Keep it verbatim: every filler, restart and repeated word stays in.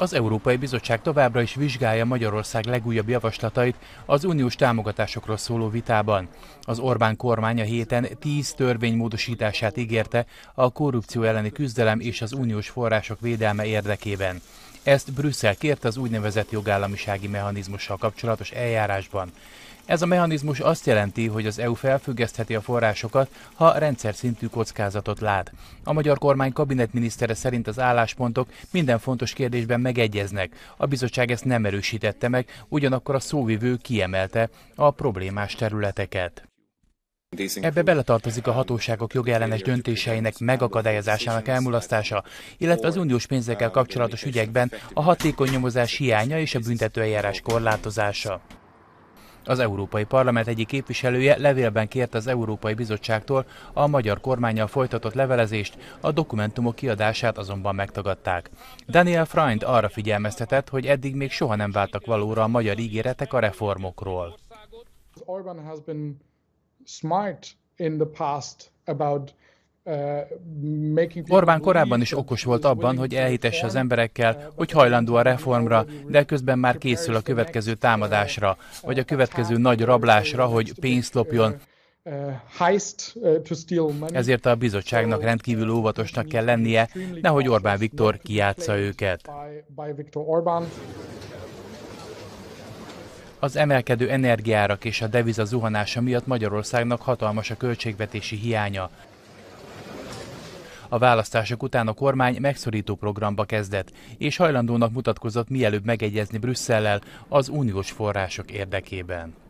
Az Európai Bizottság továbbra is vizsgálja Magyarország legújabb javaslatait az uniós támogatásokról szóló vitában. Az Orbán kormány a héten tíz törvény módosítását ígérte a korrupció elleni küzdelem és az uniós források védelme érdekében. Ezt Brüsszel kérte az úgynevezett jogállamisági mechanizmussal kapcsolatos eljárásban. Ez a mechanizmus azt jelenti, hogy az é u felfüggesztheti a forrásokat, ha rendszer szintű kockázatot lát. A magyar kormány kabinetminisztere szerint az álláspontok minden fontos kérdésben megegyeznek. A bizottság ezt nem erősítette meg, ugyanakkor a szóvivő kiemelte a problémás területeket. Ebbe beletartozik a hatóságok jogellenes döntéseinek megakadályozásának elmulasztása, illetve az uniós pénzekkel kapcsolatos ügyekben a hatékony nyomozás hiánya és a büntetőeljárás korlátozása. Az Európai Parlament egyik képviselője levélben kérte az Európai Bizottságtól a magyar kormánnyal folytatott levelezést, a dokumentumok kiadását azonban megtagadták. Daniel Freund arra figyelmeztetett, hogy eddig még soha nem váltak valóra a magyar ígéretek a reformokról. Orbán korábban is okos volt abban, hogy elhitesse az emberekkel, hogy hajlandó a reformra, de közben már készül a következő támadásra, vagy a következő nagy rablásra, hogy pénzt lopjon. Ezért a bizottságnak rendkívül óvatosnak kell lennie, nehogy Orbán Viktor kijátsza őket. Az emelkedő energiárak és a deviza zuhanása miatt Magyarországnak hatalmas a költségvetési hiánya. A választások után a kormány megszorító programba kezdett, és hajlandónak mutatkozott mielőbb megegyezni Brüsszellel az uniós források érdekében.